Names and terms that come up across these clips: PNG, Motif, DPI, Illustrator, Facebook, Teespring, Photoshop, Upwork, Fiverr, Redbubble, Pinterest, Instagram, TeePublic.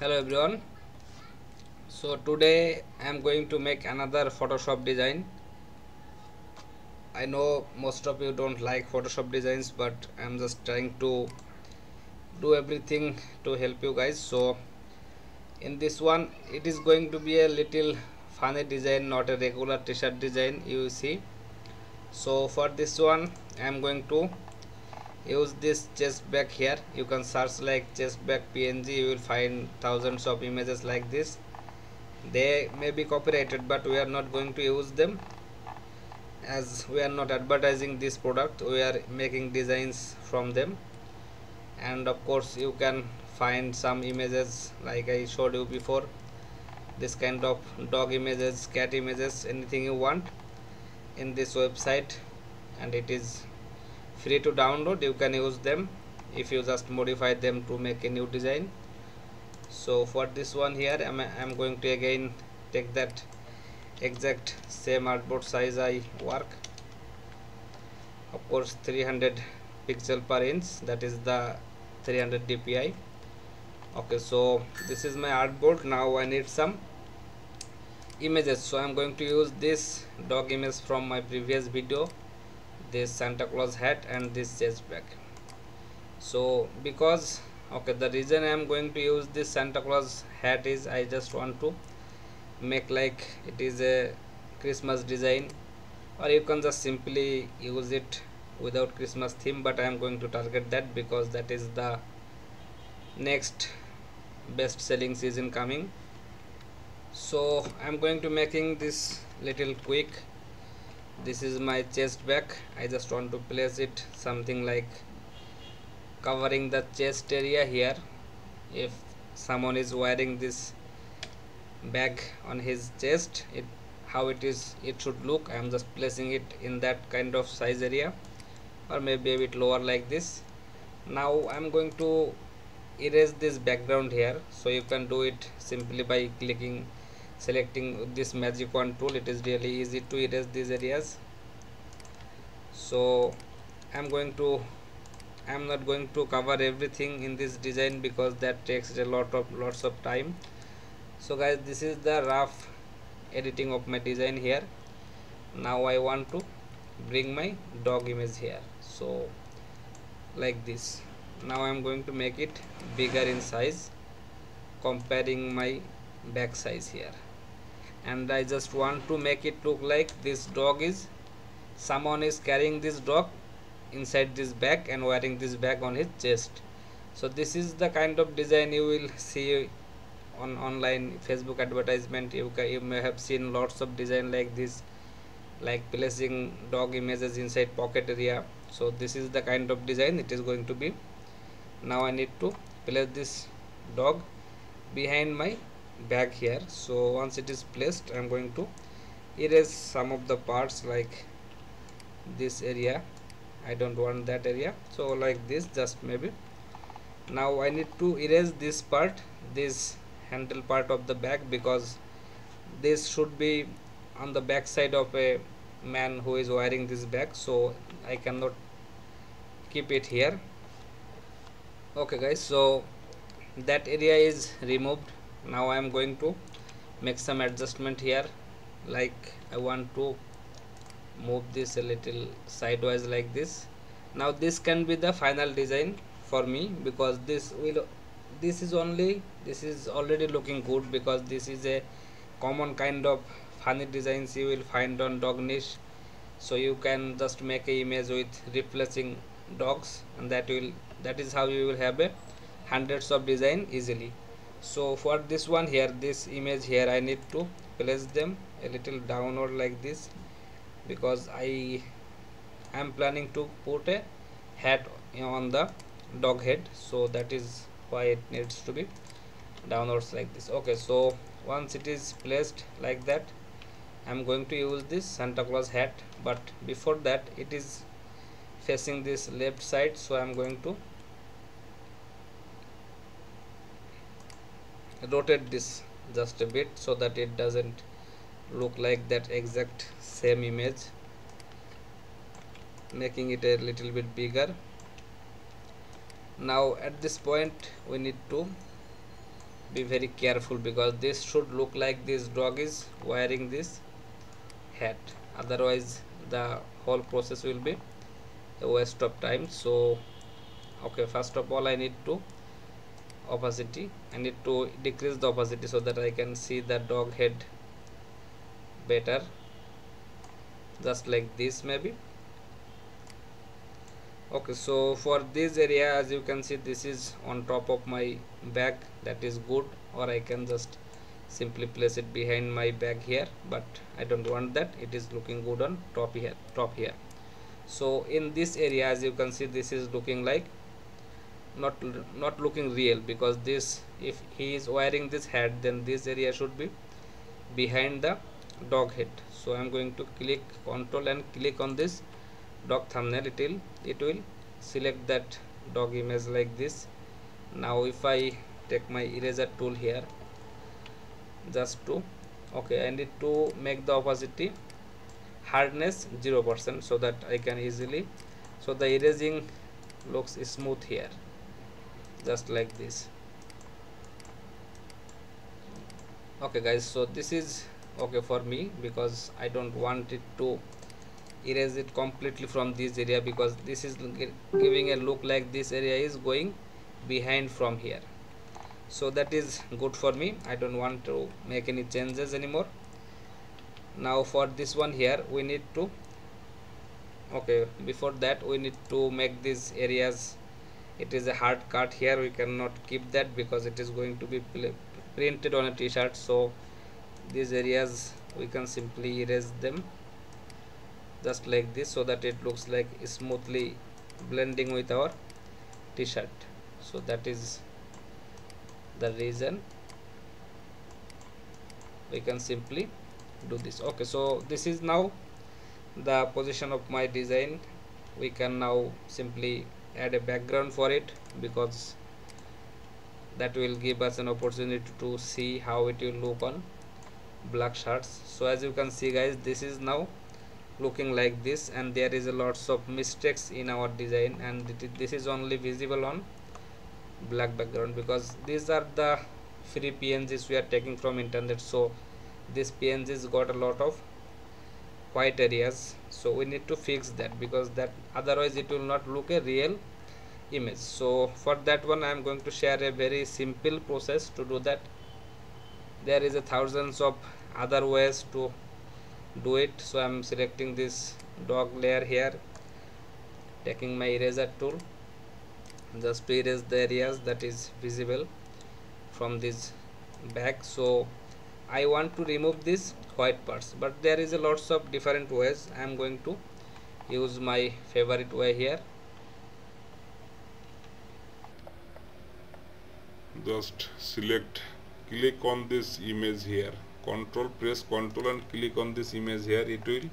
Hello everyone. So today I am going to make another Photoshop design. I know most of you don't like Photoshop designs, but I am just trying to do everything to help you guys. So in this one it is going to be a little funny design, not a regular t-shirt design you see. So for this one I am going to use this chest back here. You can search like chest back PNG, you will find thousands of images like this. They may be copyrighted, but we are not going to use them as we are not advertising this product, we are making designs from them. And of course you can find some images like I showed you before, this kind of dog images, cat images, anything you want in this website, and it is free to download. You can use them if you just modify them to make a new design. So for this one here I'm going to again take that exact same artboard size I work, of course 300 pixel per inch, that is the 300 DPI. Okay, so this is my artboard. Now I need some images, so I'm going to use this dog image from my previous video, this Santa Claus hat and this chest bag. So because the reason I am going to use this Santa Claus hat is I just want to make like it is a Christmas design, or you can just simply use it without Christmas theme, but I am going to target that because that is the next best selling season coming. So I am going to making this little quick. This is my chest back. I just want to place it something like covering the chest area here. If someone is wearing this bag on his chest, it should look. I am just placing it in that kind of size area, or maybe a bit lower like this. Now I am going to erase this background here, so you can do it simply by selecting this magic wand tool. It is really easy to erase these areas. So I'm not going to cover everything in this design because that takes a lots of time. So guys, this is the rough editing of my design here. Now I want to bring my dog image here, so like this. Now I'm going to make it bigger in size, comparing my back size here, and I just want to make it look like this dog is, someone is carrying this dog inside this bag and wearing this bag on his chest. So this is the kind of design you will see on online Facebook advertisement. You may have seen lots of design like this, like placing dog images inside pocket area. So this is the kind of design it is going to be. Now I need to place this dog behind my bag here. So once it is placed, I'm going to erase some of the parts like this area. I don't want that area, so like this, just maybe. Now I need to erase this part, this handle part of the bag, because this should be on the back side of a man who is wearing this bag, so I cannot keep it here. Okay guys, so that area is removed. Now I am going to make some adjustment here, like I want to move this a little sideways like this. Now this can be the final design for me, because this is already looking good, because this is a common kind of funny designs you will find on dog niche. So you can just make an image with replacing dogs, and that is how you will have a hundreds of design easily. So for this one here, this image here, I need to place them a little downward like this, because I am planning to put a hat on the dog head, so that is why it needs to be downwards like this. Okay, so once it is placed like that, I'm going to use this Santa Claus hat, but before that it is facing this left side, so I'm going to rotate this just a bit so that it doesn't look like that exact same image, making it a little bit bigger. Now at this point we need to be very careful, because this should look like this dog is wearing this hat, otherwise the whole process will be a waste of time. So okay, first of all I need to opacity, I need to decrease the opacity so that I can see the dog head better, just like this maybe. Okay, so for this area, as you can see, this is on top of my back, that is good, or I can just simply place it behind my back here, but I don't want that. It is looking good on top here, so in this area, as you can see, this is looking like not looking real, because this, if he is wearing this hat, then this area should be behind the dog head. So I'm going to click Control and click on this dog thumbnail. It will select that dog image like this. Now if I take my eraser tool here, just to, okay, I need to make the opacity hardness 0% so that I can easily, so the erasing looks smooth here, just like this. Okay guys, so this is okay for me, because I don't want it to erase it completely from this area, because this is giving a look like this area is going behind from here. So that is good for me. I don't want to make any changes anymore. Now for this one here, we need to, okay, before that we need to make these areas, it is a hard cut here, we cannot keep that because it is going to be printed on a t-shirt. So these areas we can simply erase them, just like this, so that it looks like smoothly blending with our t-shirt. So that is the reason we can simply do this. Okay, so this is now the position of my design. We can now simply add a background for it, because that will give us an opportunity to see how it will look on black shirts. So as you can see guys, this is now looking like this, and there is a lots of mistakes in our design, and this is only visible on black background, because these are the free PNGs we are taking from internet. So this PNGs got a lot of white areas, so we need to fix that, because that otherwise it will not look a real image. So for that one I am going to share a very simple process to do that. There is a thousands of other ways to do it. So I'm selecting this dog layer here, taking my eraser tool just to erase the areas that is visible from this back. So I want to remove these white parts, but there is a lots of different ways. I'm going to use my favorite way here. Just select, click on this image here, press Ctrl and click on this image here. It will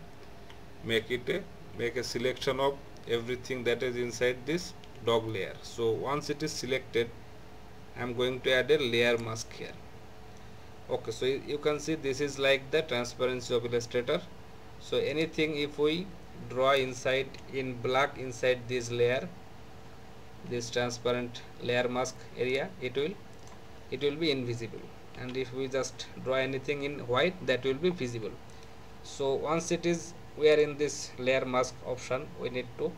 make a selection of everything that is inside this dog layer. So once it is selected, I am going to add a layer mask here. Okay, so you can see this is like the transparency of Illustrator. So anything if we draw inside in black inside this layer, this transparent layer mask area, it will be invisible. And if we just draw anything in white, that will be visible. So once it is, we are in this layer mask option, we need to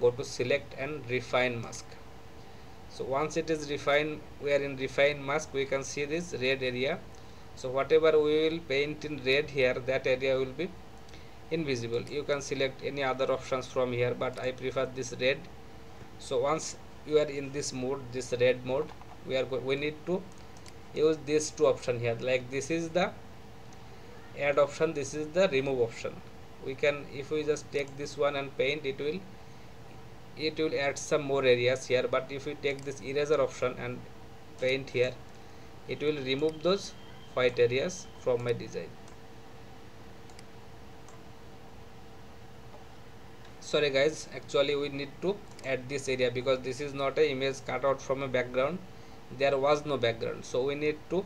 go to select and refine mask. So once it is refined, we are in refine mask, we can see this red area. So whatever we will paint in red here, that area will be invisible. You can select any other options from here, but I prefer this red. So once you are in this mode, this red mode, we need to use these two options here. Like this is the add option, this is the remove option. We can, if we just take this one and paint, it will add some more areas here. But if we take this eraser option and paint here, it will remove those white areas from my design. Sorry guys, actually we need to add this area, because this is not a image cut out from a background. There was no background, so we need to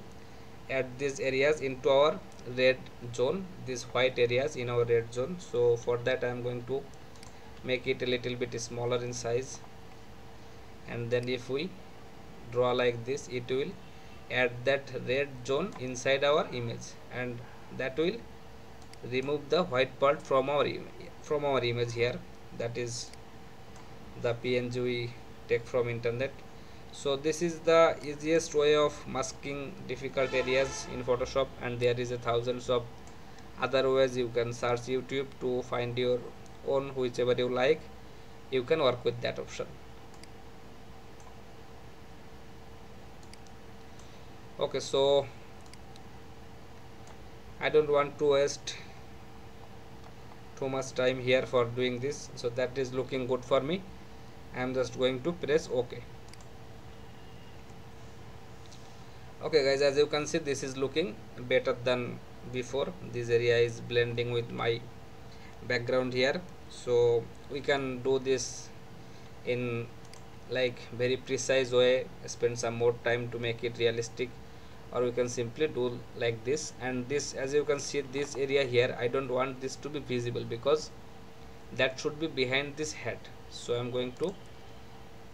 add these areas into our red zone, these white areas in our red zone. So for that I am going to make it a little bit smaller in size, and then if we draw like this, it will add that red zone inside our image, and that will remove the white part from our image here. That is the PNG we take from internet. So this is the easiest way of masking difficult areas in Photoshop, and there is a thousands of other ways. You can search YouTube to find your own, whichever you like. You can work with that option. Okay, so I don't want to waste too much time here for doing this, so that is looking good for me. I am just going to press OK. Okay guys, as you can see, this is looking better than before. This area is blending with my background here, so we can do this in like very precise way, spend some more time to make it realistic, or we can simply do like this. And this, as you can see, this area here, I don't want this to be visible because that should be behind this head. So I'm going to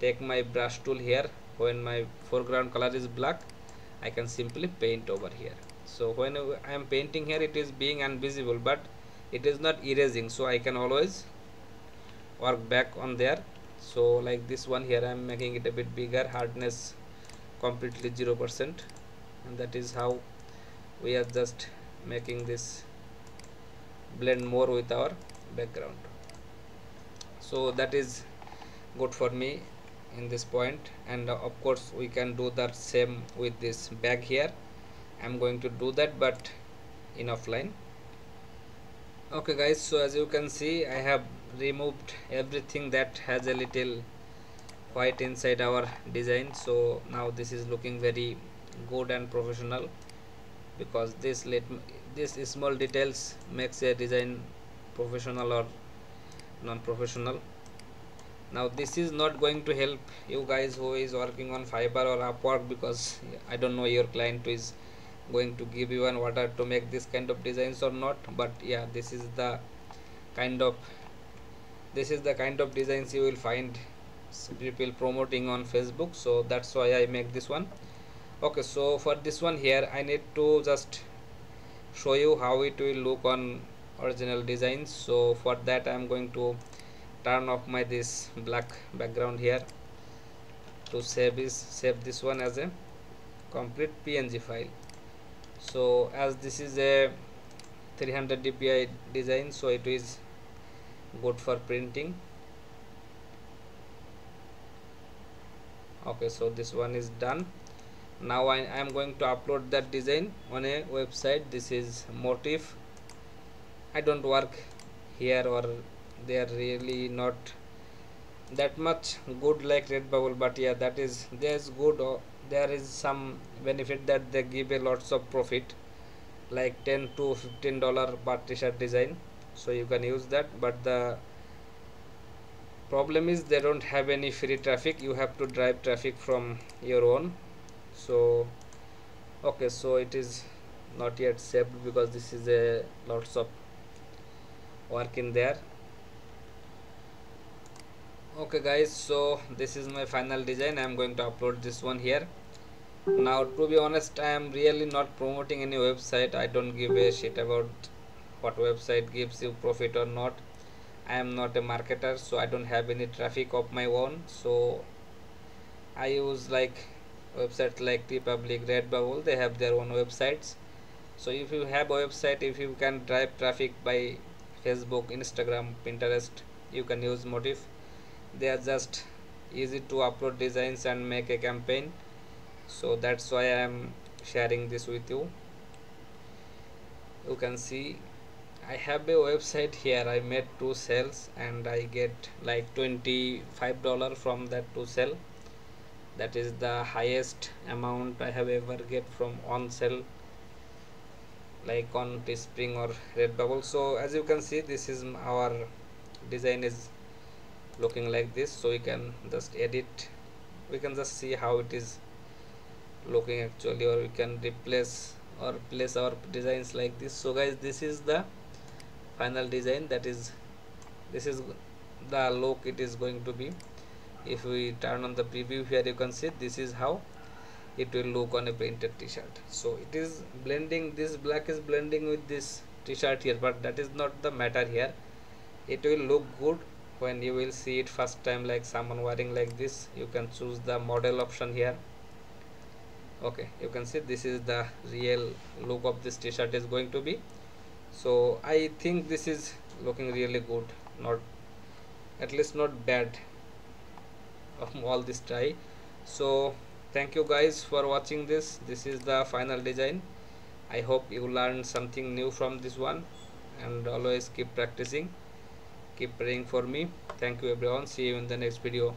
take my brush tool here. When my foreground color is black, I can simply paint over here. So when I am painting here, it is being invisible, but it is not erasing, so I can always work back on there. So like this one here, I am making it a bit bigger, hardness completely 0%, and that is how we are just making this blend more with our background. So that is good for me in this point. And of course we can do the same with this bag here. I'm going to do that, but in offline. Okay guys, so as you can see, I have removed everything that has a little white inside our design. So now this is looking very good and professional, because this small details makes a design professional or non-professional. Now this is not going to help you guys who is working on Fiverr or Upwork, because I don't know your client is going to give you an order to make this kind of designs or not. But yeah, this is the kind of designs you will find people promoting on Facebook. So that's why I make this one. Okay, so for this one here, I need to just show you how it will look on original designs. So for that, I am going to turn off my this black background here to save this one as a complete PNG file. So as this is a 300 DPI design, so it is good for printing. Okay, so this one is done. Now I am going to upload that design on a website. This is Motif. I don't work here, or they are really not that much good like Redbubble, but yeah, that is there's good. There is some benefit that they give a lots of profit, like $10 to $15 per t-shirt design, so you can use that. But the problem is they don't have any free traffic. You have to drive traffic from your own. So okay, so it is not yet saved because this is a lots of work in there. Okay guys, so this is my final design. I am going to upload this one here. Now to be honest, I am really not promoting any website. I don't give a shit about what website gives you profit or not. I am not a marketer, so I don't have any traffic of my own. So I use like websites like TeePublic, Redbubble. They have their own websites. So if you have a website, if you can drive traffic by Facebook, Instagram, Pinterest, you can use Motif. They are just easy to upload designs and make a campaign. So that's why I am sharing this with you. You can see I have a website here. I made two sales and I get like $25 from that two sale. That is the highest amount I have ever get from on sale, like on Teespring or Redbubble. So as you can see, this is our design is looking like this. So we can just edit, we can just see how it is looking actually, or we can replace or place our designs like this. So guys, this is the final design. That is, this is the look it is going to be. If we turn on the preview here, you can see this is how it will look on a printed t-shirt. So it is blending, this black is blending with this t-shirt here, but that is not the matter here. It will look good when you will see it first time, like someone wearing like this. You can choose the model option here. Okay, you can see this is the real look of this t-shirt is going to be. So I think this is looking really good, not, at least not bad of all this try. So thank you guys for watching this. This is the final design. I hope you learned something new from this one, and always keep practicing, keep praying for me. Thank you everyone, see you in the next video.